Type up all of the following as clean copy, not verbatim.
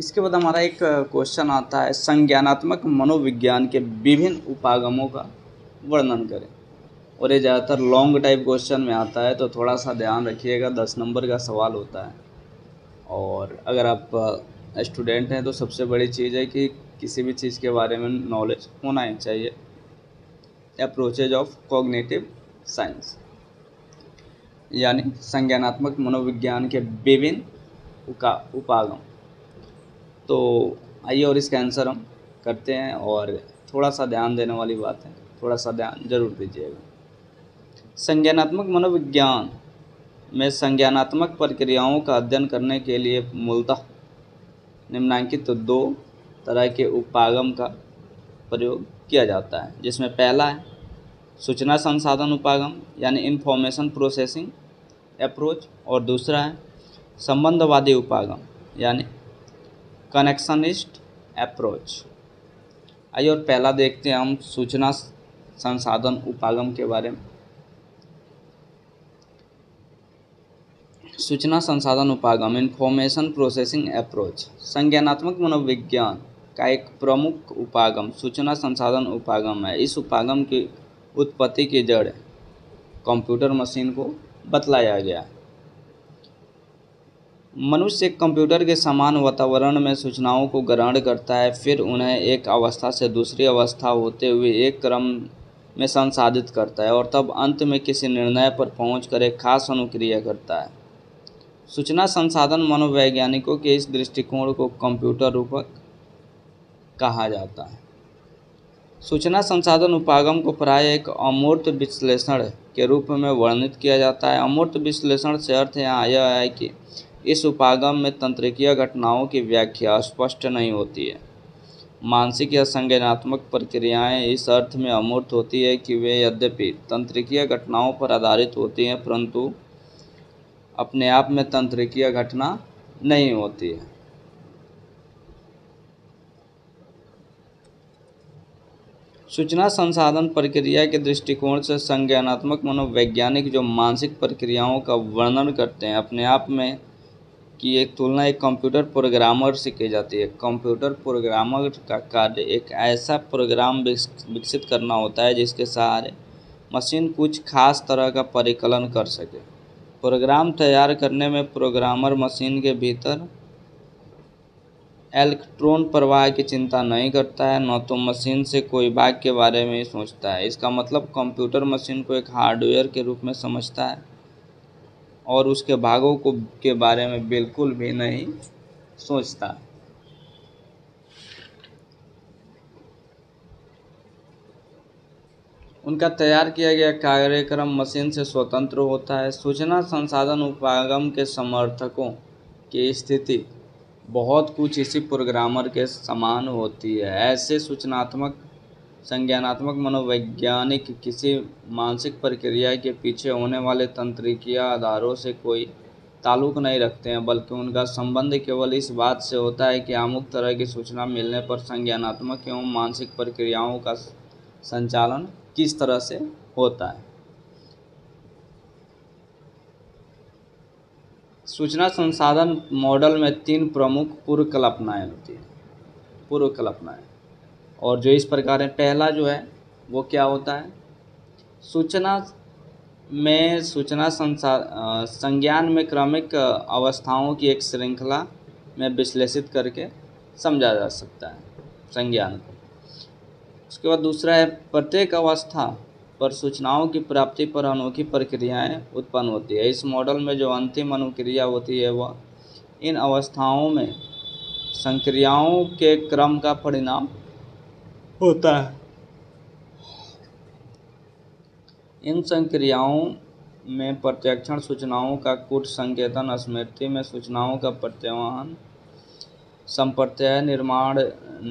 इसके बाद हमारा एक क्वेश्चन आता है, संज्ञानात्मक मनोविज्ञान के विभिन्न उपागमों का वर्णन करें। और ये ज़्यादातर लॉन्ग टाइप क्वेश्चन में आता है, तो थोड़ा सा ध्यान रखिएगा। 10 नंबर का सवाल होता है। और अगर आप स्टूडेंट हैं तो सबसे बड़ी चीज़ है कि किसी भी चीज़ के बारे में नॉलेज होना ही चाहिए। अप्रोचेज ऑफ कॉग्निटिव साइंस, यानी संज्ञानात्मक मनोविज्ञान के विभिन्न उपागम। तो आइए और इसका आंसर हम करते हैं। और थोड़ा सा ध्यान देने वाली बात है, थोड़ा सा ध्यान जरूर दीजिएगा। संज्ञानात्मक मनोविज्ञान में संज्ञानात्मक प्रक्रियाओं का अध्ययन करने के लिए मूलतः निम्नांकित तो 2 तरह के उपागम का प्रयोग किया जाता है, जिसमें पहला है सूचना संसाधन उपागम यानी इंफॉर्मेशन प्रोसेसिंग अप्रोच, और दूसरा है संबंधवादी उपागम यानी कनेक्शनिस्ट अप्रोच। आइए और पहला देखते हैं हम सूचना संसाधन उपागम के बारे में। सूचना संसाधन उपागम इंफॉर्मेशन प्रोसेसिंग अप्रोच। संज्ञानात्मक मनोविज्ञान का एक प्रमुख उपागम सूचना संसाधन उपागम है। इस उपागम की उत्पत्ति की जड़ कंप्यूटर मशीन को बतलाया गया। मनुष्य कंप्यूटर के समान वातावरण में सूचनाओं को ग्रहण करता है, फिर उन्हें एक अवस्था से दूसरी अवस्था होते हुए एक क्रम में संसाधित करता है, और तब अंत में किसी निर्णय पर पहुंचकर एक खास अनुक्रिया करता है। सूचना संसाधन मनोवैज्ञानिकों के इस दृष्टिकोण को कंप्यूटर रूपक कहा जाता है। सूचना संसाधन उपागम को प्राय एक अमूर्त विश्लेषण के रूप में वर्णित किया जाता है। अमूर्त विश्लेषण से अर्थ यहाँ यह है कि इस उपागम में तंत्रिकीय घटनाओं की व्याख्या स्पष्ट नहीं होती है। मानसिक या संज्ञानात्मक प्रक्रियाएं इस अर्थ में अमूर्त होती है कि वे यद्यपि तंत्रिकीय घटनाओं पर आधारित होती हैं, परंतु अपने आप में तंत्रिकीय घटना नहीं होती है। सूचना संसाधन प्रक्रिया के दृष्टिकोण से संज्ञानात्मक मनोवैज्ञानिक जो मानसिक प्रक्रियाओं का वर्णन करते हैं, अपने आप में कि एक तुलना एक कंप्यूटर प्रोग्रामर से की जाती है। कंप्यूटर प्रोग्रामर का कार्य एक ऐसा प्रोग्राम विकसित करना होता है जिसके सहारे मशीन कुछ खास तरह का परिकलन कर सके। प्रोग्राम तैयार करने में प्रोग्रामर मशीन के भीतर इलेक्ट्रॉन प्रवाह की चिंता नहीं करता है, न तो मशीन से कोई भाग के बारे में ही सोचता है। इसका मतलब कंप्यूटर मशीन को एक हार्डवेयर के रूप में समझता है और उसके भागों को के बारे में बिल्कुल भी नहीं सोचता। उनका तैयार किया गया कार्यक्रम मशीन से स्वतंत्र होता है। सूचना संसाधन उपागम के समर्थकों की स्थिति बहुत कुछ इसी प्रोग्रामर के समान होती है। ऐसे सूचनात्मक संज्ञानात्मक मनोवैज्ञानिक किसी मानसिक प्रक्रिया के पीछे होने वाले तंत्रिकीय आधारों से कोई ताल्लुक नहीं रखते हैं, बल्कि उनका संबंध केवल इस बात से होता है कि अमुक तरह की सूचना मिलने पर संज्ञानात्मक एवं मानसिक प्रक्रियाओं का संचालन किस तरह से होता है। सूचना संसाधन मॉडल में 3 प्रमुख पूर्वकल्पनाएँ होती हैं, और जो इस प्रकार है। पहला जो है वो क्या होता है, सूचना में संज्ञान में क्रमिक अवस्थाओं की एक श्रृंखला में विश्लेषित करके समझा जा सकता है संज्ञान को। उसके बाद दूसरा है, प्रत्येक अवस्था पर सूचनाओं की प्राप्ति पर अनोखी प्रक्रियाएं उत्पन्न होती है। इस मॉडल में जो अंतिम अनुक्रिया होती है वह इन अवस्थाओं में संक्रियाओं के क्रम का परिणाम होता है। इन संक्रियाओं में प्रत्यक्षण सूचनाओं का कूट, संकेतन, स्मृति में सूचनाओं का प्रत्यावाहन, संप्रत्यय निर्माण,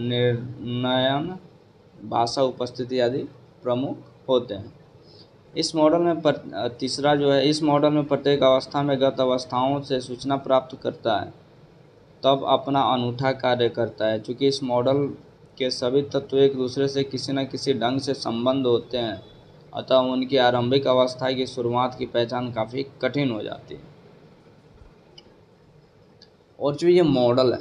निर्णयन, भाषा उपस्थिति आदि प्रमुख होते हैं। इस मॉडल में तीसरा जो है, इस मॉडल में प्रत्येक अवस्था में गत अवस्थाओं से सूचना प्राप्त करता है, तब अपना अनूठा कार्य करता है। चूँकि इस मॉडल के सभी तत्व एक दूसरे से किसी न किसी ढंग से संबंध होते हैं, अतः उनकी आरंभिक अवस्था की शुरुआत की पहचान काफ़ी कठिन हो जाती है। और जो ये मॉडल है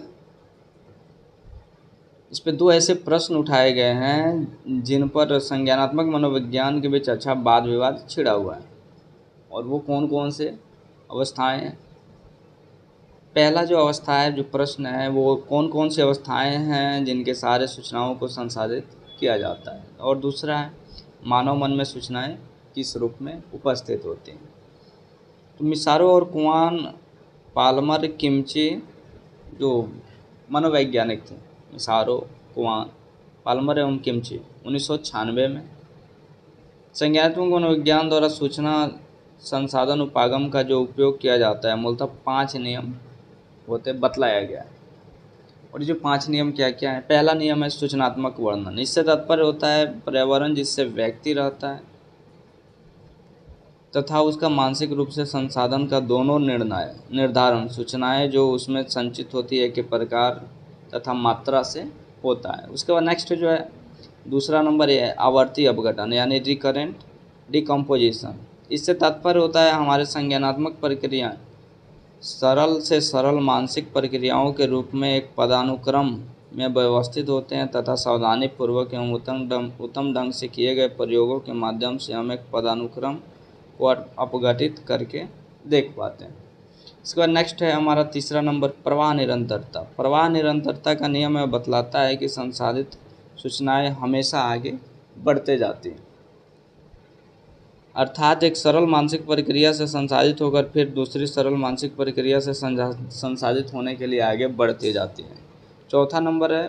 इस पर दो ऐसे प्रश्न उठाए गए हैं जिन पर संज्ञानात्मक मनोविज्ञान के बीच अच्छा वाद विवाद छिड़ा हुआ है, और वो कौन कौन से अवस्थाएं हैं। पहला जो अवस्था है, जो प्रश्न है, वो कौन कौन सी अवस्थाएं हैं जिनके सारे सूचनाओं को संसाधित किया जाता है, और दूसरा है मानव मन में सूचनाएं किस रूप में उपस्थित होती हैं। तो मिसारो और कुआन पाल्मर किमचे जो मनोवैज्ञानिक थे, मिसारो, कुआन, पाल्मर एवं किमचे 1996 में संज्ञानात्मक मनोविज्ञान द्वारा सूचना संसाधन उपागम का जो उपयोग किया जाता है, मूलतः 5 नियम होते बतलाया गया है। और जो 5 नियम क्या क्या है? पहला नियम है सूचनात्मक वर्णन। इससे तात्पर्य होता है पर्यावरण जिससे व्यक्ति रहता है तथा उसका मानसिक रूप से संसाधन का दोनों निर्धारण सूचनाएं जो उसमें संचित होती है के प्रकार तथा मात्रा से होता है। उसके बाद नेक्स्ट जो है दूसरा नंबर ये है आवर्ती अपघटन यानी रिकरेंट डिकम्पोजिशन। इससे तात्पर्य होता है हमारे संज्ञानात्मक प्रक्रियाएं सरल से सरल मानसिक प्रक्रियाओं के रूप में एक पदानुक्रम में व्यवस्थित होते हैं तथा सावधानीपूर्वक एवं उत्तम ढंग से किए गए प्रयोगों के माध्यम से हम एक पदानुक्रम को अपघटित करके देख पाते हैं। इसके बाद नेक्स्ट है हमारा तीसरा नंबर प्रवाह निरंतरता। प्रवाह निरंतरता का नियम बतलाता है कि संसाधित सूचनाएँ हमेशा आगे बढ़ते जाती हैं, अर्थात एक सरल मानसिक प्रक्रिया से संसाधित होकर फिर दूसरी सरल मानसिक प्रक्रिया से संसाधित होने के लिए आगे बढ़ती जाती है। चौथा नंबर है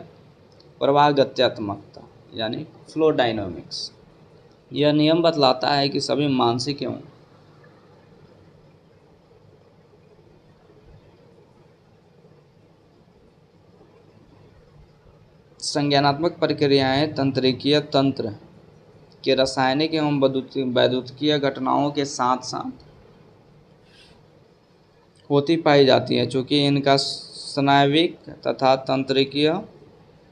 प्रवाह गत्यात्मकता यानी फ्लो डायनामिक्स। यह नियम बतलाता है कि सभी मानसिक एवं संज्ञानात्मक प्रक्रियाएं तंत्रिकीय तंत्र के रासायनिक एवं वैद्युतीय घटनाओं के साथ साथ होती पाई जाती है, चूँकि इनका स्नायविक तथा तंत्रिकीय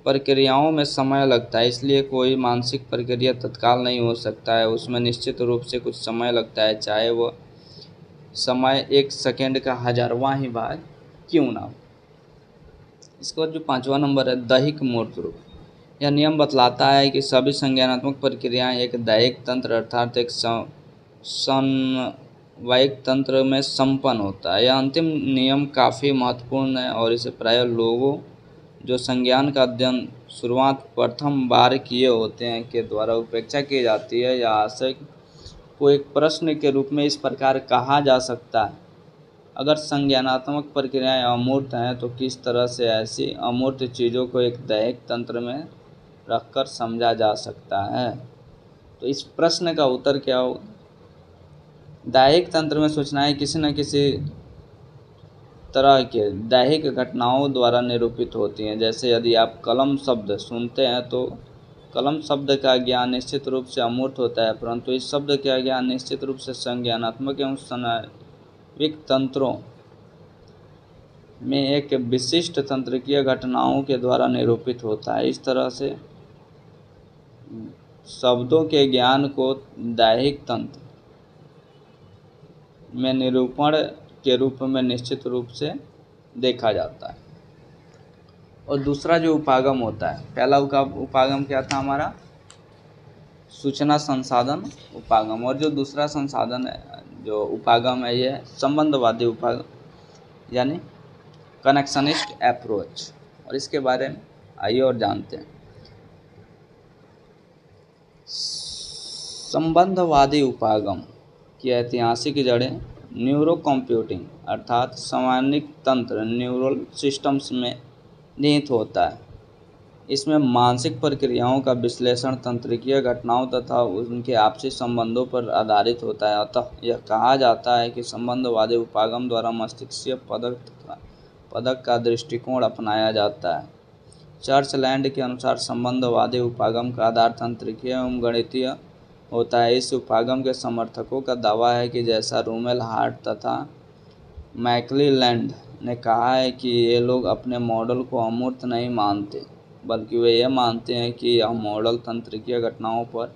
प्रक्रियाओं में समय लगता है, इसलिए कोई मानसिक प्रक्रिया तत्काल नहीं हो सकता है, उसमें निश्चित रूप से कुछ समय लगता है, चाहे वह समय 1 सेकेंड का 1000वां ही भाग क्यों ना हो। इसके बाद जो पाँचवा नंबर है दैहिक मूर्त रूप। यह नियम बतलाता है कि सभी संज्ञानात्मक प्रक्रियाएं एक दैहिक तंत्र अर्थात एक संवैयिक तंत्र में संपन्न होता है। यह अंतिम नियम काफ़ी महत्वपूर्ण है और इसे प्रायः लोगों जो संज्ञान का अध्ययन शुरुआत प्रथम बार किए होते हैं के द्वारा उपेक्षा की जाती है। यह आशय को एक प्रश्न के रूप में इस प्रकार कहा जा सकता है, अगर संज्ञानात्मक प्रक्रियाएं अमूर्त हैं तो किस तरह से ऐसी अमूर्त चीज़ों को एक दैहिक तंत्र में रखकर समझा जा सकता है। तो इस प्रश्न का उत्तर क्या होगा? दैहिक तंत्र में सूचनाएं किसी न किसी तरह के दैहिक घटनाओं द्वारा निरूपित होती हैं। जैसे यदि आप कलम शब्द सुनते हैं तो कलम शब्द का ज्ञान निश्चित रूप से अमूर्त होता है, परंतु इस शब्द का ज्ञान निश्चित रूप से संज्ञानात्मक एवं स्नायविक तंत्रों में एक विशिष्ट तंत्रिकीय घटनाओं के द्वारा निरूपित होता है। इस तरह से शब्दों के ज्ञान को दैहिक तंत्र में निरूपण के रूप में निश्चित रूप से देखा जाता है। और दूसरा जो उपागम होता है, पहला उपागम क्या था हमारा? सूचना संसाधन उपागम। और जो दूसरा संसाधन है, जो उपागम है, यह संबंधवादी उपागम यानी कनेक्शनिस्ट अप्रोच। और इसके बारे में आइए और जानते हैं। संबंधवादी उपागम की ऐतिहासिक जड़ें न्यूरो कंप्यूटिंग अर्थात समन्वित तंत्र न्यूरल सिस्टम्स में निहित होता है। इसमें मानसिक प्रक्रियाओं का विश्लेषण तंत्रिकीय घटनाओं तथा उनके आपसी संबंधों पर आधारित होता है। अतः यह कहा जाता है कि संबंधवादी उपागम द्वारा मस्तिष्कीय पदक का दृष्टिकोण अपनाया जाता है। चर्चलैंड के अनुसार संबंधवादी उपागम का आधार तंत्रिकीय एवं गणितीय होता है। इस उपागम के समर्थकों का दावा है कि जैसा रूमेल हार्ट तथा मैकलीलैंड ने कहा है कि ये लोग अपने मॉडल को अमूर्त नहीं मानते, बल्कि वे ये मानते हैं कि यह मॉडल तंत्रिकीय घटनाओं पर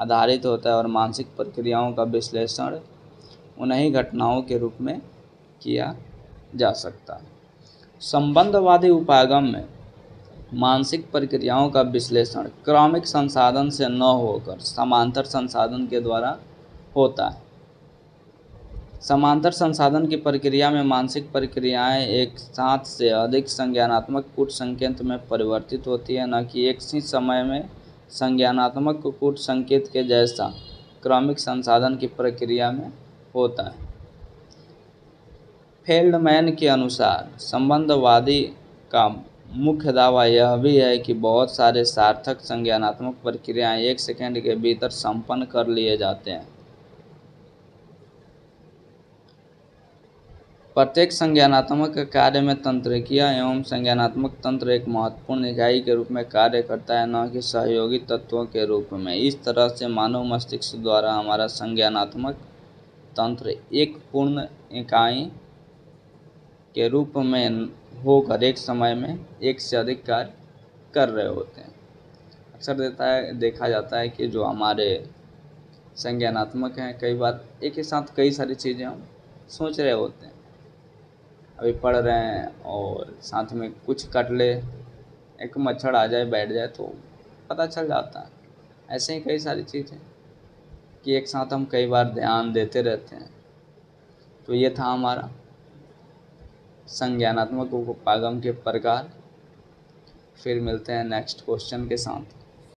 आधारित होता है और मानसिक प्रक्रियाओं का विश्लेषण उन्हीं घटनाओं के रूप में किया जा सकता है। संबंधवादी उपागम में मानसिक प्रक्रियाओं का विश्लेषण क्रमिक संसाधन से न होकर समांतर संसाधन के द्वारा होता है। समांतर संसाधन की प्रक्रिया में मानसिक प्रक्रियाएं एक साथ से अधिक संज्ञानात्मक कूट संकेत में परिवर्तित होती है, न कि एक ही समय में संज्ञानात्मक कूट संकेत के जैसा क्रमिक संसाधन की प्रक्रिया में होता है। फेल्डमैन के अनुसार संबंधवादी का मुख्य दावा यह भी है कि बहुत सारे सार्थक संज्ञानात्मक प्रक्रियाएं 1 सेकंड के भीतर संपन्न कर लिए जाते हैं। प्रत्येक संज्ञानात्मक कार्य में तंत्रिकीय एवं संज्ञानात्मक तंत्र एक महत्वपूर्ण इकाई के रूप में कार्य करता है, न कि सहयोगी तत्वों के रूप में। इस तरह से मानव मस्तिष्क द्वारा हमारा संज्ञानात्मक तंत्र एक पूर्ण इकाई के रूप में होकर एक समय में 1 से अधिक कार्य कर रहे होते हैं। अक्सर देखा जाता है कि जो हमारे संज्ञानात्मक हैं, कई बार एक ही साथ कई सारी चीज़ें हम सोच रहे होते हैं, अभी पढ़ रहे हैं और साथ में कुछ कट ले, एक मच्छर आ जाए बैठ जाए तो पता चल जाता है। ऐसे ही कई सारी चीज़ें कि एक साथ हम कई बार ध्यान देते रहते हैं। तो ये था हमारा संज्ञानात्मक उपागम के प्रकार। फिर मिलते हैं नेक्स्ट क्वेश्चन के साथ।